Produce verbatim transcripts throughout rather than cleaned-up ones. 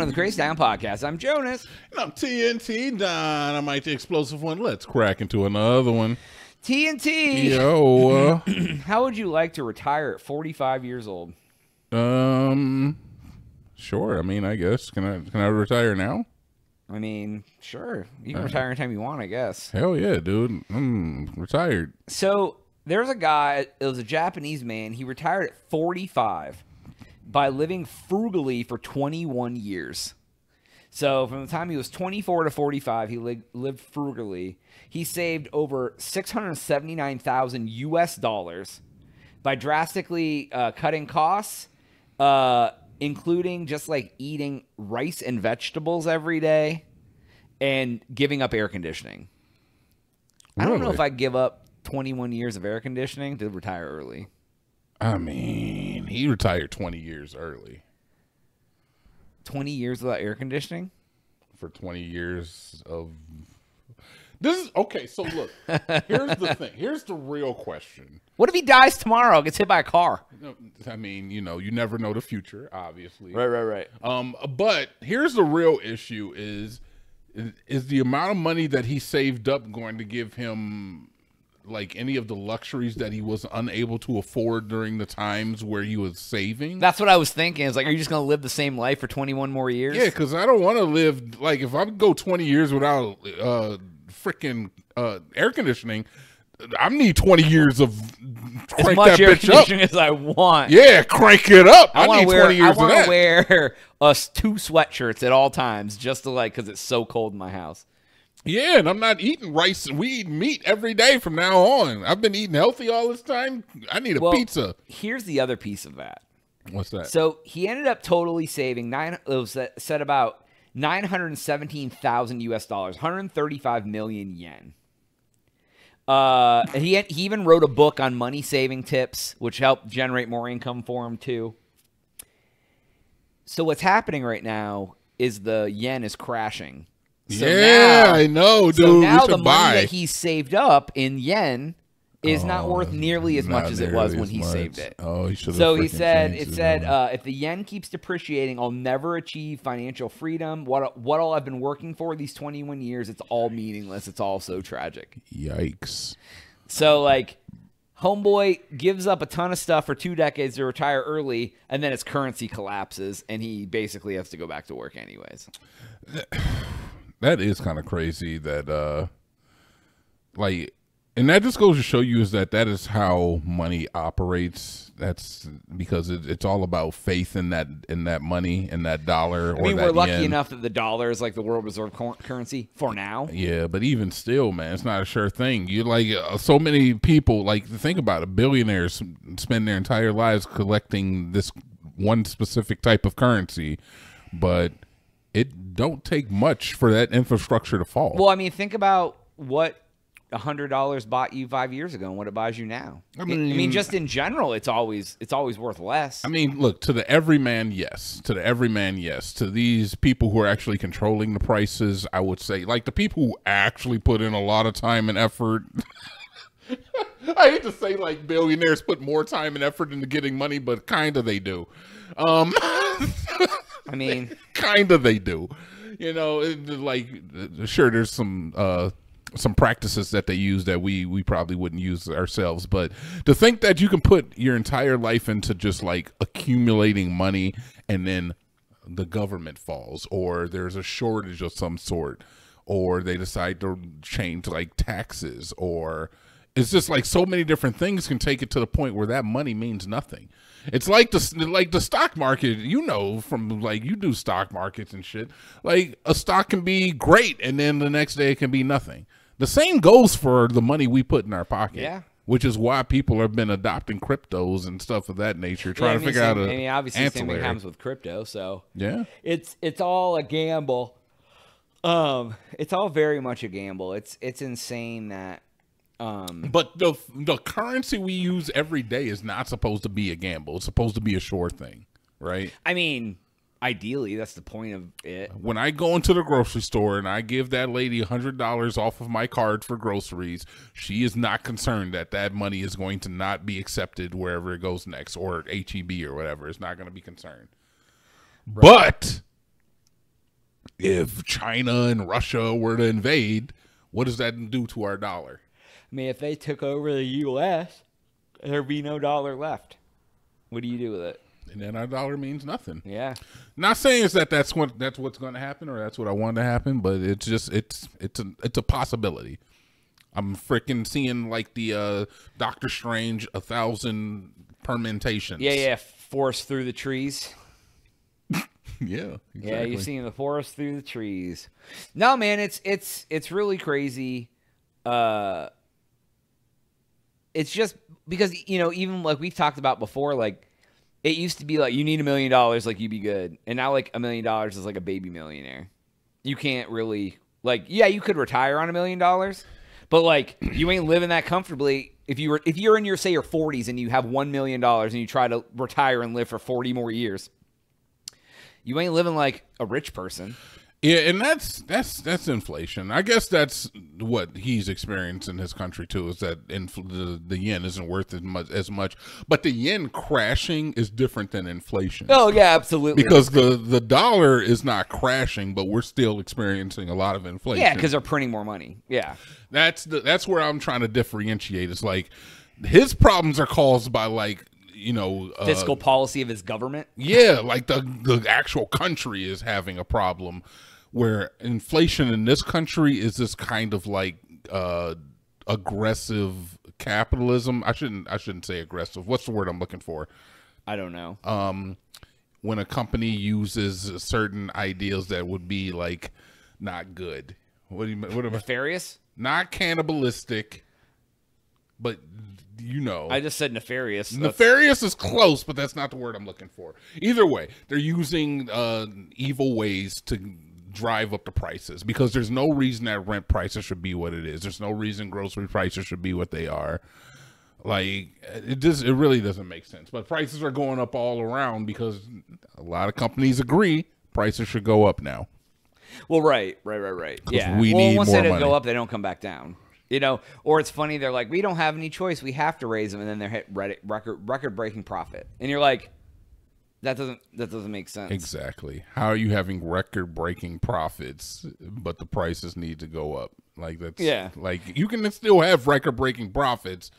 welcome to the Crazy Town Podcast. I'm Jonas. And I'm T N T Don. I might the explosive one. Let's crack into another one. T N T. Yo. How would you like to retire at forty-five years old? Um, sure. I mean, I guess. Can I can I retire now? I mean, sure. You can uh, retire anytime you want, I guess. Hell yeah, dude. I'm retired. So there's a guy. It was a Japanese man. He retired at forty-five by living frugally for twenty-one years. So from the time he was twenty-four to forty-five, he li lived frugally. He saved over six hundred seventy-nine thousand U S dollars by drastically uh, cutting costs, uh, including just like eating rice and vegetables every day and giving up air conditioning. Really? I don't know if I'd give up twenty-one years of air conditioning to retire early. I mean, he retired twenty years early. twenty years without air conditioning? For twenty years of... This is... Okay, so look. Here's the thing. Here's the real question. What if he dies tomorrow, gets hit by a car? I mean, you know, you never know the future, obviously. Right, right, right. Um, but here's the real issue is, is, is the amount of money that he saved up going to give him... like any of the luxuries that he was unable to afford during the times where he was saving? That's what I was thinking. It's like, are you just going to live the same life for twenty-one more years? Yeah, because I don't want to live, like, if I go twenty years without uh, freaking uh, air conditioning, I need twenty years of crank as much that air bitch conditioning up. As I want. Yeah, crank it up. I, I want to wear, I wanna wear us two sweatshirts at all times just to, like, because it's so cold in my house. Yeah, and I'm not eating rice. We eat meat every day from now on. I've been eating healthy all this time. I need a well, pizza. Here's the other piece of that. What's that? So he ended up totally saving nine. It was said about nine hundred seventeen thousand U S dollars, one hundred thirty-five million yen. Uh, he had, he even wrote a book on money saving tips, which helped generate more income for him too. So what's happening right now is the yen is crashing. So yeah, now, I know, dude. So now we the money buy. that he saved up in yen is oh, not worth nearly as much as it was when he much. saved it. Oh, he should have. So he said, "It said uh, if the yen keeps depreciating, I'll never achieve financial freedom. What what all I've been working for these twenty-one years, it's all meaningless. It's all so tragic." Yikes! So like, homeboy gives up a ton of stuff for two decades to retire early, and then his currency collapses, and he basically has to go back to work anyways. That is kind of crazy that, uh, like, and that just goes to show you is that that is how money operates. That's because it, it's all about faith in that, in that money, in that dollar. Or I mean, that we're lucky yen. enough that the dollar is like the world reserve currency for now. Yeah. But even still, man, it's not a sure thing. You like uh, so many people like think about it. Billionaires spend their entire lives collecting this one specific type of currency, but it don't take much for that infrastructure to fall. Well, I mean, think about what one hundred dollars bought you five years ago and what it buys you now. I mean, it, I mean just in general, it's always it's always worth less. I mean, look, to the everyman, yes. To the everyman, yes. To these people who are actually controlling the prices, I would say, like the people who actually put in a lot of time and effort. I hate to say like billionaires put more time and effort into getting money, but kind of they do. Um I mean, kind of they do, you know, like sure, there's some, uh, some practices that they use that we, we probably wouldn't use ourselves, but to think that you can put your entire life into just like accumulating money and then the government falls or there's a shortage of some sort, or they decide to change like taxes, or it's just like so many different things can take it to the point where that money means nothing. It's like the like the stock market, you know, from like you do stock markets and shit. Like a stock can be great, and then the next day it can be nothing. The same goes for the money we put in our pocket, yeah. Which is why people have been adopting cryptos and stuff of that nature, trying yeah, I mean, to figure same, out. A I mean, obviously, ancillary. Same thing happens with crypto. So yeah, it's it's all a gamble. Um, it's all very much a gamble. It's it's insane that. Um, but the the currency we use every day is not supposed to be a gamble. It's supposed to be a sure thing, right? I mean, ideally, that's the point of it. When I go into the grocery store and I give that lady one hundred dollars off of my card for groceries, she is not concerned that that money is going to not be accepted wherever it goes next, or H E B or whatever. It's not going to be concerned. Right. But if China and Russia were to invade, what does that do to our dollar? I mean, if they took over the U S, there'd be no dollar left. What do you do with it? And then our dollar means nothing. Yeah. Not saying is that that's what that's what's going to happen or that's what I want to happen, but it's just it's it's a it's a possibility. I'm freaking seeing like the uh, Doctor Strange a thousand permutations. Yeah, yeah. Forest through the trees. Yeah. Exactly. Yeah, you're seeing the forest through the trees. No, man, it's it's it's really crazy. Uh, it's just because you know even like we've talked about before, like. It used to be like, you need a million dollars, like, you'd be good. And now, like, a million dollars is like a baby millionaire. You can't really, like, yeah, you could retire on a million dollars. But, like, you ain't living that comfortably. If, you were, if you're in your, say, your forties and you have one million dollars and you try to retire and live for forty more years, you ain't living like a rich person. Yeah, and that's, that's, that's inflation. I guess that's what he's experienced in his country, too, is that infl the, the yen isn't worth as much, as much. But the yen crashing is different than inflation. Oh, yeah, absolutely. Because the, the dollar is not crashing, but we're still experiencing a lot of inflation. Yeah, because they're printing more money. Yeah. That's, the, that's where I'm trying to differentiate. It's like his problems are caused by, like, you know, uh, fiscal policy of his government. Yeah, like the, the actual country is having a problem. Where inflation in this country is this kind of like uh, aggressive capitalism. I shouldn't. I shouldn't say aggressive. What's the word I'm looking for? I don't know. Um, when a company uses certain ideas that would be like not good. What do you? What am I? Nefarious? Not cannibalistic, but you know. I just said nefarious. Nefarious that's... is close, but that's not the word I'm looking for. Either way, they're using uh, evil ways to drive up the prices because there's no reason that rent prices should be what it is. There's no reason grocery prices should be what they are. Like it just, it really doesn't make sense, but prices are going up all around because a lot of companies agree prices should go up now. Well, right, right, right, right. Yeah. We well, need once more they money. Go up, they don't come back down, you know, or it's funny. They're like, we don't have any choice. We have to raise them. And then they're hit record, record breaking profit. And you're like, That doesn't that doesn't make sense. Exactly. How are you having record breaking profits, but the prices need to go up? Like that's yeah. Like you can still have record breaking profits,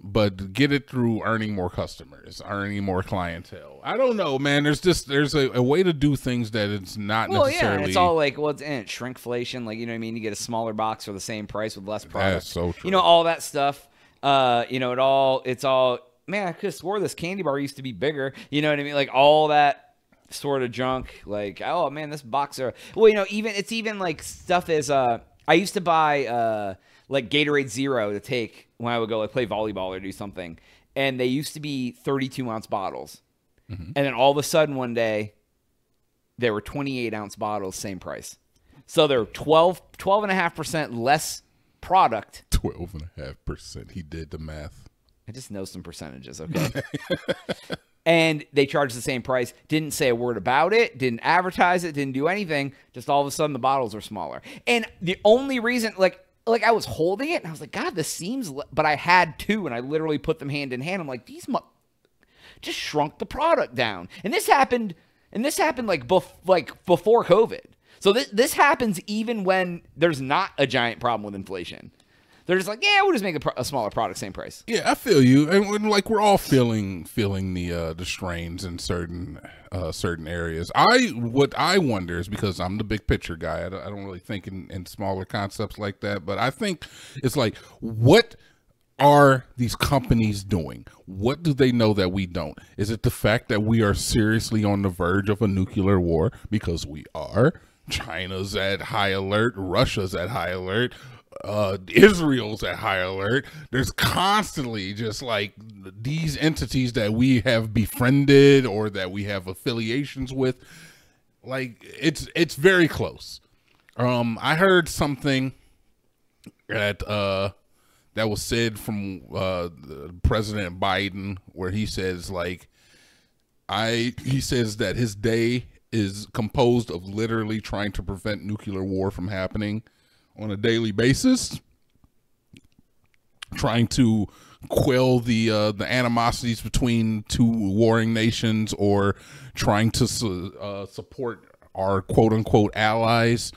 but get it through earning more customers, earning more clientele. I don't know, man. There's just there's a, a way to do things that it's not well, necessarily. Well, yeah, it's all like well, it's in it, shrinkflation. Like you know what I mean? You get a smaller box for the same price with less product. That's so true. You know all that stuff. Uh, you know it all. It's all. Man, I could have swore this candy bar used to be bigger. You know what I mean? Like all that sort of junk. Like, oh man, this box are well, you know, even it's even like stuff is uh I used to buy uh like Gatorade Zero to take when I would go like play volleyball or do something. And they used to be thirty-two ounce bottles. Mm-hmm. And then all of a sudden one day there were twenty-eight ounce bottles, same price. So they're twelve and a half percent less product. Twelve and a half percent. He did the math. I just know some percentages, okay? And they charged the same price, didn't say a word about it, didn't advertise it, didn't do anything. Just all of a sudden the bottles were smaller. And the only reason, like, like I was holding it and I was like, God, this seems, but I had two and I literally put them hand in hand. I'm like, these mu just shrunk the product down. And this happened, and this happened like, bef like before COVID. So this, this happens even when there's not a giant problem with inflation. They're just like, yeah, we'll just make a, pro a smaller product, same price. Yeah, I feel you, and, and like we're all feeling feeling the uh, the strains in certain uh, certain areas. I what I wonder is because I'm the big picture guy. I don't, I don't really think in, in smaller concepts like that, but I think it's like, what are these companies doing? What do they know that we don't? Is it the fact that we are seriously on the verge of a nuclear war? Because we are. China's at high alert. Russia's at high alert. Uh, Israel's at high alert. There's constantly just like these entities that we have befriended or that we have affiliations with. Like it's, it's very close. Um, I heard something that, uh, that was said from, uh, President Biden where he says like, I, he says that his day is composed of literally trying to prevent nuclear war from happening on a daily basis, trying to quell the uh, the animosities between two warring nations, or trying to su uh, support our quote unquote allies,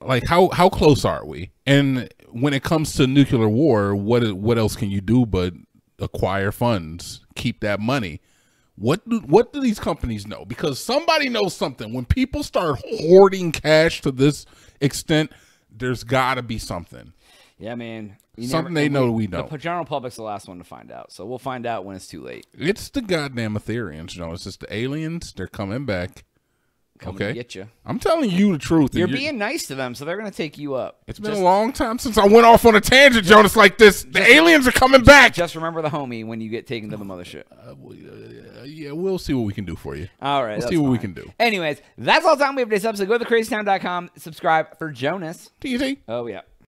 like how how close are we? And when it comes to nuclear war, what what else can you do but acquire funds, keep that money? What do, what do these companies know? Because somebody knows something. When people start hoarding cash to this extent, there's got to be something. Yeah, man. You something never, they know we, we know. The general public's the last one to find out, so we'll find out when it's too late. It's the goddamn Ethereans, you know. It's just the aliens. They're coming back. Coming okay, to get you. I'm telling you the truth. You're, you're being nice to them, so they're gonna take you up. It's just, been a long time since I went off on a tangent, just, Jonas, like this. The just, aliens are coming just, back. Just remember the homie when you get taken to the mothership. Uh, uh, yeah, we'll see what we can do for you. All right, we'll see what fine. we can do. Anyways, that's all the time we have for this episode. Go to the crazy town dot com. Subscribe for Jonas. T T. Oh yeah.